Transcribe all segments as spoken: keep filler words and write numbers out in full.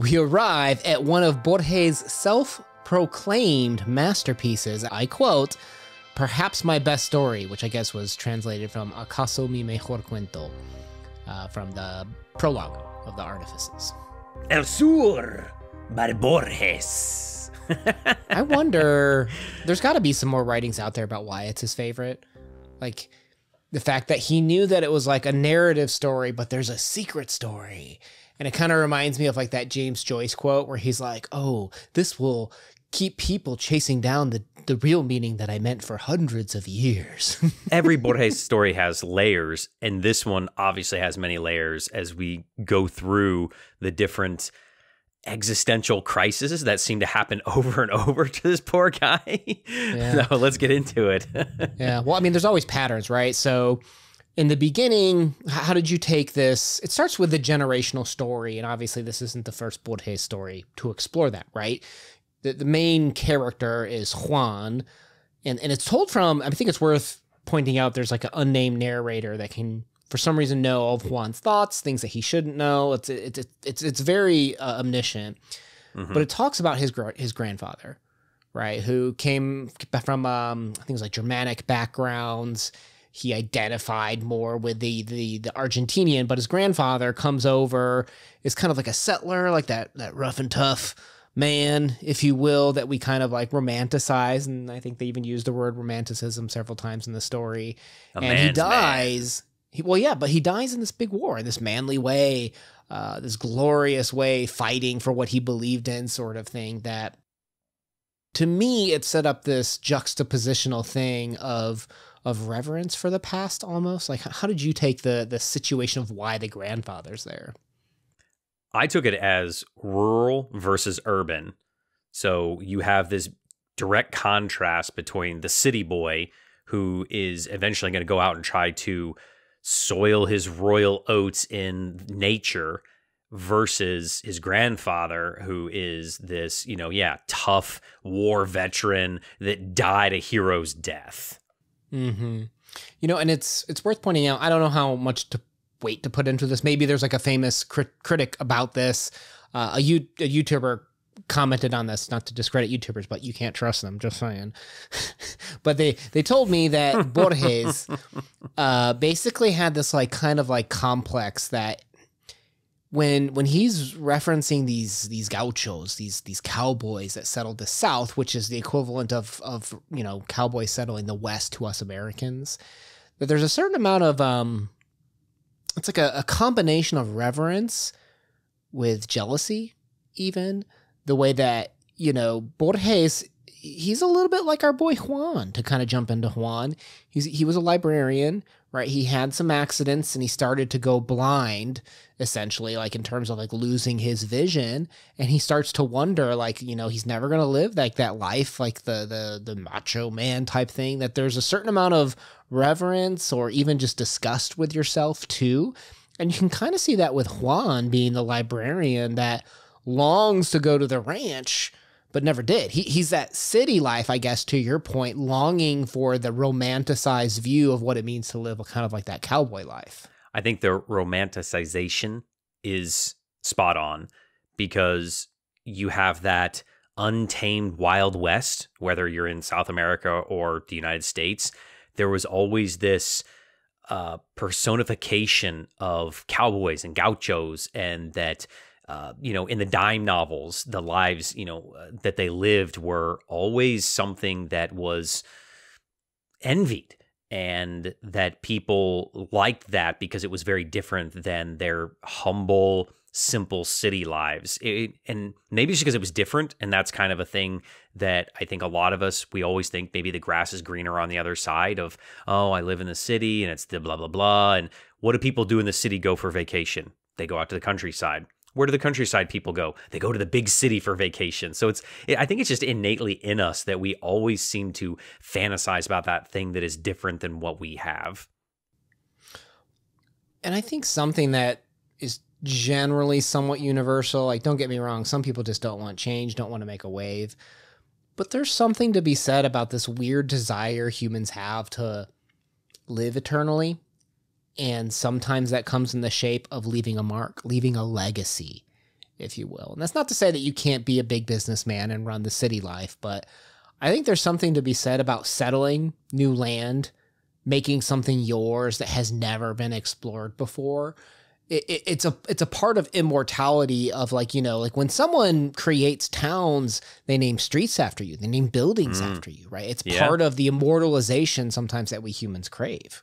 we arrive at one of Borges' self-proclaimed masterpieces. I quote, "Perhaps my best story," which I guess was translated from Acaso Mi Mejor Cuento, uh, from the prologue of The Artifices. El Sur by Borges. I wonder, there's got to be some more writings out there about why it's his favorite. Like the fact that he knew that it was like a narrative story, but there's a secret story. And it kind of reminds me of like that James Joyce quote where he's like, oh, this will keep people chasing down the, the real meaning that I meant for hundreds of years. Every Borges story has layers, and this one obviously has many layers as we go through the different existential crises that seem to happen over and over to this poor guy. Yeah. So let's get into it. Yeah. Well, I mean, there's always patterns, right? So in the beginning, how did you take this? It starts with the generational story, and obviously this isn't the first Borges story to explore that, right? The, the main character is Juan, and, and it's told from, I think it's worth pointing out there's like an unnamed narrator that can, for some reason, know all of Juan's thoughts, things that he shouldn't know. It's it's it's it's very uh, omniscient, mm-hmm. But it talks about his his grandfather, right, who came from um, I think it was like Germanic backgrounds. He identified more with the, the the Argentinian, but his grandfather comes over, is kind of like a settler, like that that rough and tough man, if you will, that we kind of like romanticize, and I think they even use the word romanticism several times in the story. A and he dies. He, well, yeah, but he dies in this big war, in this manly way, uh, this glorious way, fighting for what he believed in, sort of thing. That, to me, it set up this juxtapositional thing of of reverence for the past, almost. Like, how did you take the the situation of why the grandfather's there? I took it as rural versus urban. So you have this direct contrast between the city boy who is eventually going to go out and try to soil his royal oats in nature versus his grandfather, who is this, you know, yeah, tough war veteran that died a hero's death. Mm-hmm. You know, and it's, it's worth pointing out, I don't know how much to weight to put into this. Maybe there's like a famous crit critic about this. Uh, a, U a YouTuber commented on this, not to discredit YouTubers, but you can't trust them, just saying. But they, they told me that Borges uh, basically had this like kind of like complex that when when he's referencing these these gauchos, these these cowboys that settled the South, which is the equivalent of, of you know, cowboys settling the West to us Americans, that there's a certain amount of... um. It's like a, a combination of reverence with jealousy, even the way that, you know, Borges, he's a little bit like our boy Juan, to kind of jump into Juan. He's, he was a librarian, right? He had some accidents and he started to go blind, essentially, like in terms of like losing his vision. And he starts to wonder, like, you know, he's never going to live like that life, like the, the, the macho man type thing, that there's a certain amount of reverence or even just disgust with yourself too. And you can kind of see that with Juan being the librarian that longs to go to the ranch, but never did. He, he's that city life, I guess, to your point, longing for the romanticized view of what it means to live a kind of like that cowboy life. I think the romanticization is spot on, because you have that untamed Wild West, whether you're in South America or the United States. There was always this uh, personification of cowboys and gauchos, and that, uh, you know, in the dime novels, the lives, you know, uh, that they lived were always something that was envied, and that people liked that because it was very different than their humble, simple city lives. It, and maybe it's because it was different, and that's kind of a thing that I think a lot of us, we always think maybe the grass is greener on the other side of, oh, I live in the city and it's the blah, blah, blah. And what do people do in the city? Go for vacation. They go out to the countryside. Where do the countryside people go? They go to the big city for vacation. So it's, it, I think it's just innately in us that we always seem to fantasize about that thing that is different than what we have. And I think something that is generally somewhat universal, like, don't get me wrong, some people just don't want change, don't want to make a wave, but there's something to be said about this weird desire humans have to live eternally, and sometimes that comes in the shape of leaving a mark, leaving a legacy. if you will. And that's not to say that you can't be a big businessman and run the city life, but I think there's something to be said about settling new land, making something yours that has never been explored before. It, it, it's a it's a part of immortality of, like, you know, like when someone creates towns, they name streets after you, they name buildings mm. after you, right? It's yeah. part of the immortalization sometimes that we humans crave.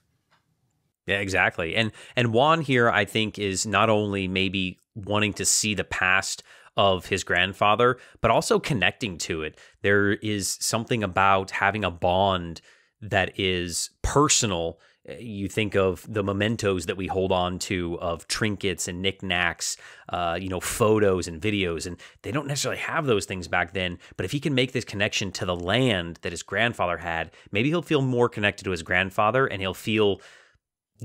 Yeah, exactly. And and Juan here, I think, is not only maybe wanting to see the past of his grandfather, but also connecting to it. There is something about having a bond that is personal. You think of the mementos that we hold on to, of trinkets and knickknacks, uh, you know, photos and videos, and they don't necessarily have those things back then. But if he can make this connection to the land that his grandfather had, maybe he'll feel more connected to his grandfather, and he'll feel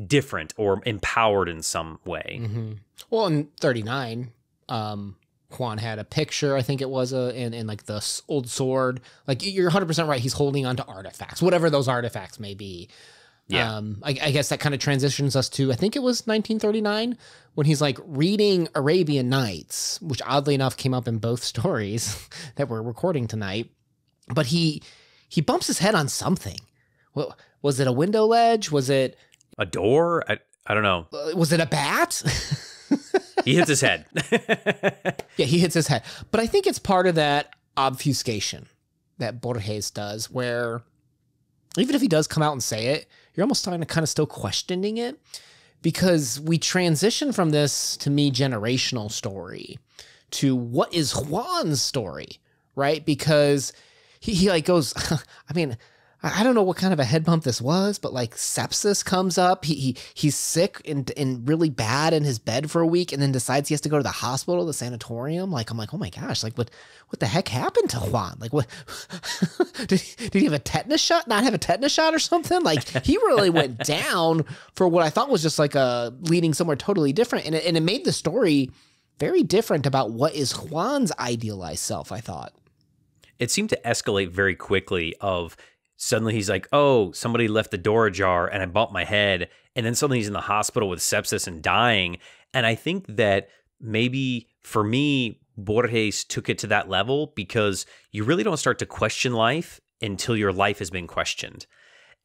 different or empowered in some way. Mm-hmm. Well, in thirty-nine, um, Juan had a picture, I think it was, a, and, and like the old sword. Like, you're one hundred percent right. He's holding on to artifacts, whatever those artifacts may be. Yeah. Um, I, I guess that kind of transitions us to, I think it was nineteen thirty-nine, when he's like reading Arabian Nights, which oddly enough came up in both stories that we're recording tonight. But he he bumps his head on something. Well, was it a window ledge? Was it a door? I, I don't know. Was it a bat? He hits his head. Yeah, he hits his head. But I think it's part of that obfuscation that Borges does, where even if he does come out and say it, you're almost starting to kind of still questioning it, because we transition from this, to me, generational story to what is Juan's story, right? Because he, he like goes, I mean, I don't know what kind of a head bump this was, but like sepsis comes up. He, he he's sick and, and really bad in his bed for a week, and then decides he has to go to the hospital, the sanatorium. Like, I'm like, oh my gosh, like what, what the heck happened to Juan? Like, what, did, he, did he have a tetanus shot, not have a tetanus shot or something? Like, he really went down for what I thought was just like a leading somewhere totally different. And it, and it made the story very different about what is Juan's idealized self, I thought. It seemed to escalate very quickly of, suddenly he's like, oh, somebody left the door ajar and I bumped my head. And then suddenly he's in the hospital with sepsis and dying. And I think that maybe for me, Borges took it to that level because you really don't start to question life until your life has been questioned.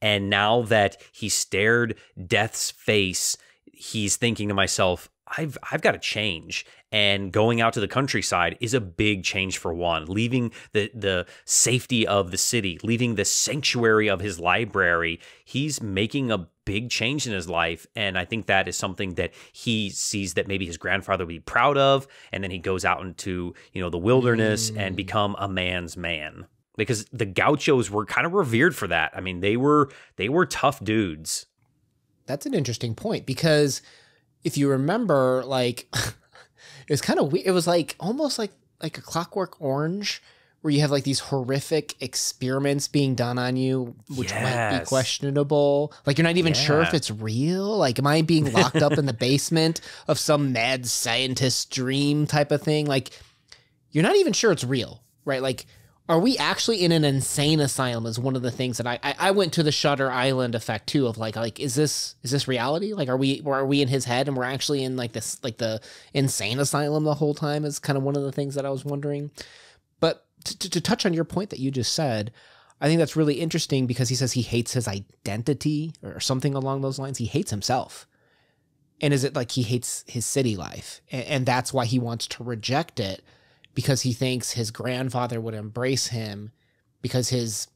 And now that he stared death's face, he's thinking to myself, I've I've got to change. And going out to the countryside is a big change for Juan, leaving the the safety of the city, leaving the sanctuary of his library. He's making a big change in his life, and I think that is something that he sees that maybe his grandfather would be proud of. And then he goes out into, you know, the wilderness mm. and become a man's man, because the gauchos were kind of revered for that. I mean, they were they were tough dudes. That's an interesting point, because if you remember, like, it was kind of weird. It was like almost like like a Clockwork Orange, where you have like these horrific experiments being done on you, which yes. might be questionable. Like, you're not even yeah. sure if it's real. Like, am I being locked up in the basement of some mad scientist's dream type of thing? Like, you're not even sure it's real, right? Like, are we actually in an insane asylum is one of the things that I, I, I went to the Shutter Island effect too, of like, like, is this, is this reality? Like, are we, or are we in his head and we're actually in like this, like the insane asylum the whole time is kind of one of the things that I was wondering. But to, to touch on your point that you just said, I think that's really interesting, because he says he hates his identity or something along those lines. He hates himself. And is it like he hates his city life? And, and that's why he wants to reject it, because he thinks his grandfather would embrace him, because his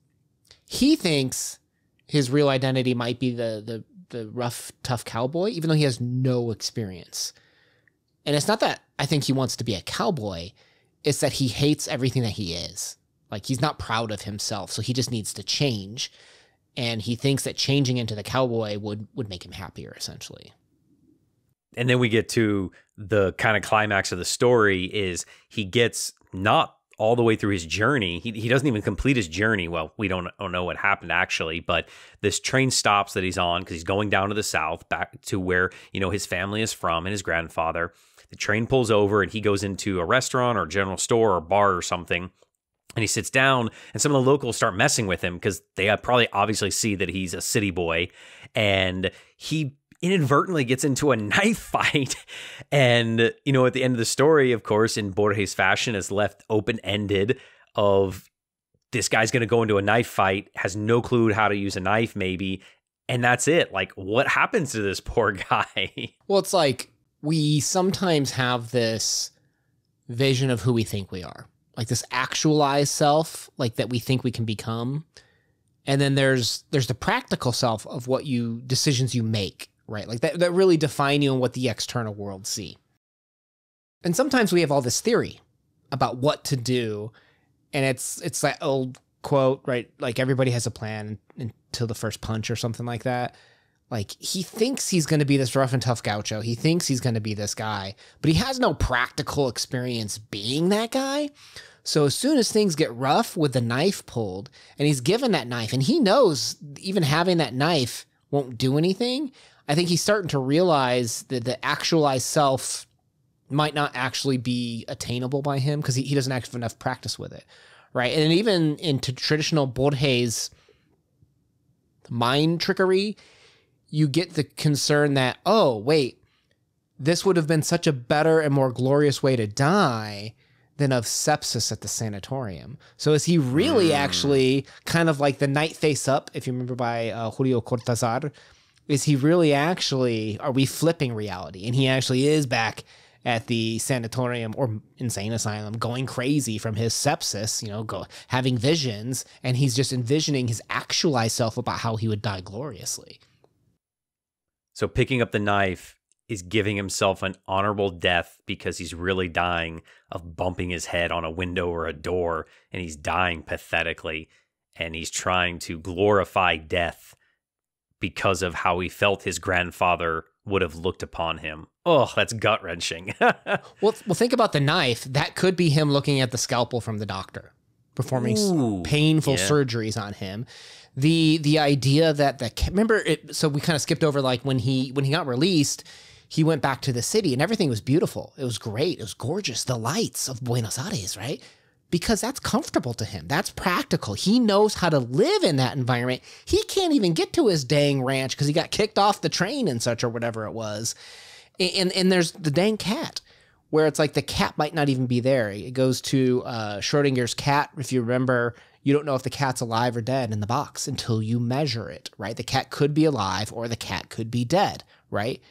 he thinks his real identity might be the the the rough, tough cowboy, even though he has no experience. And it's not that I think he wants to be a cowboy, it's that he hates everything that he is. Like, he's not proud of himself, so he just needs to change. And he thinks that changing into the cowboy would would make him happier, essentially. And then we get to the kind of climax of the story is he gets not all the way through his journey. He, he doesn't even complete his journey. Well, we don't, don't know what happened actually, but this train stops that he's on, because he's going down to the south, back to where, you know, his family is from and his grandfather. The train pulls over and he goes into a restaurant or general store or bar or something. And he sits down, and some of the locals start messing with him, because they probably obviously see that he's a city boy. And he inadvertently gets into a knife fight. And, you know, at the end of the story, of course, in Borges fashion, is left open-ended of this guy's going to go into a knife fight, has no clue how to use a knife maybe, and that's it. Like, what happens to this poor guy? Well, it's like we sometimes have this vision of who we think we are, like this actualized self, like that we think we can become. And then there's there's the practical self of what you decisions you make, right? Like that, that really define you and what the external world see. And sometimes we have all this theory about what to do. And it's it's that old quote, right? Like everybody has a plan until the first punch or something like that. Like he thinks he's going to be this rough and tough gaucho. He thinks he's going to be this guy, but he has no practical experience being that guy. So as soon as things get rough with the knife pulled and he's given that knife and he knows even having that knife won't do anything, I think he's starting to realize that the actualized self might not actually be attainable by him because he, he doesn't actually have enough practice with it, right? And even into traditional Borges mind trickery, you get the concern that, oh, wait, this would have been such a better and more glorious way to die than of sepsis at the sanatorium. So is he really mm. actually kind of like The Night Face Up, if you remember by uh, Julio Cortazar, is he really actually, are we flipping reality? And he actually is back at the sanatorium or insane asylum going crazy from his sepsis, you know, go, having visions, and he's just envisioning his actualized self about how he would die gloriously. So picking up the knife is giving himself an honorable death because he's really dying of bumping his head on a window or a door, and he's dying pathetically, and he's trying to glorify death because of how he felt his grandfather would have looked upon him. Oh, that's gut-wrenching. well, well, think about the knife. That could be him looking at the scalpel from the doctor, performing Ooh, painful yeah. surgeries on him. The the idea that the remember it. So we kind of skipped over like when he when he got released, he went back to the city and everything was beautiful. It was great. It was gorgeous. The lights of Buenos Aires, right? Because that's comfortable to him. That's practical. He knows how to live in that environment. He can't even get to his dang ranch because he got kicked off the train and such or whatever it was. And, and there's the dang cat where it's like the cat might not even be there. It goes to uh, Schrodinger's cat. If you remember, you don't know if the cat's alive or dead in the box until you measure it, right? The cat could be alive or the cat could be dead, right?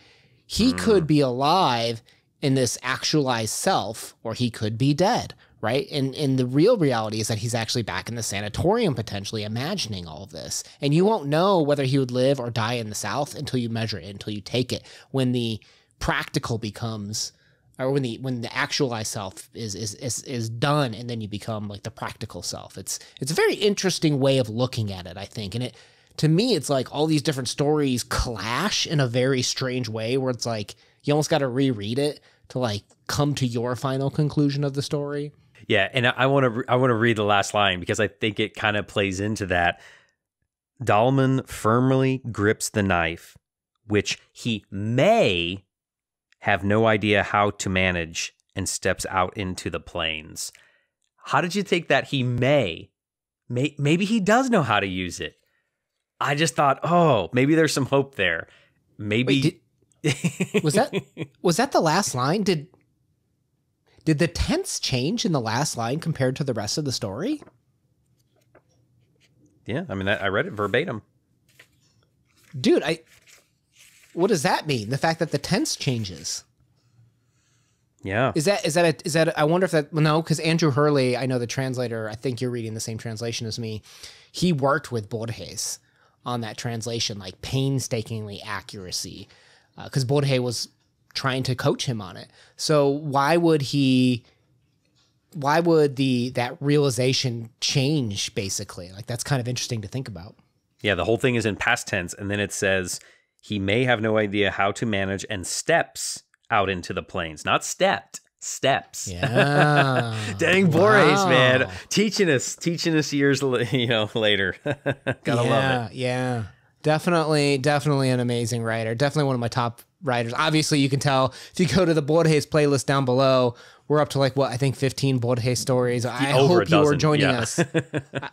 He mm. could be alive in this actualized self or he could be dead, right? And, and the real reality is that he's actually back in the sanatorium, potentially imagining all of this. And you won't know whether he would live or die in the South until you measure it, until you take it. When the practical becomes, or when the, when the actualized self is, is, is, is done, and then you become like the practical self. It's, it's a very interesting way of looking at it, I think. And it, to me, it's like all these different stories clash in a very strange way where it's like, you almost got to reread it to like come to your final conclusion of the story. Yeah, and I want to I want to read the last line because I think it kind of plays into that. Dahlman firmly grips the knife, which he may have no idea how to manage, and steps out into the plains. How did you think that he may? may maybe he does know how to use it. I just thought, oh, maybe there's some hope there. Maybe Wait, did, was that was that the last line? Did. Did the tense change in the last line compared to the rest of the story? Yeah, I mean, I read it verbatim. Dude, I. What does that mean? The fact that the tense changes. Yeah. Is that is that a, is that? A, I wonder if that. Well, no, because Andrew Hurley, I know the translator. I think you're reading the same translation as me. He worked with Borges on that translation, like painstakingly accuracy, because uh, Borges was trying to coach him on it. So why would he, why would the, that realization change basically? Like that's kind of interesting to think about. Yeah. The whole thing is in past tense. And then it says, he may have no idea how to manage and steps out into the plains, not stepped steps. Yeah. Dang Borges, wow. man. Teaching us, teaching us years, you know, later. Gotta yeah, love it. Yeah. Definitely, definitely an amazing writer. Definitely one of my top writers. Obviously, you can tell if you go to the Borges playlist down below, we're up to like, what, I think fifteen Borges stories. I Over hope you are joining yeah. us.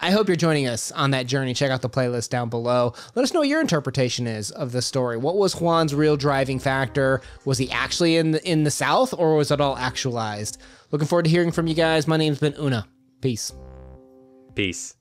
I hope you're joining us on that journey. Check out the playlist down below. Let us know what your interpretation is of the story. What was Juan's real driving factor? Was he actually in the, in the South, or was it all actualized? Looking forward to hearing from you guys. My name's been Una. Peace. Peace.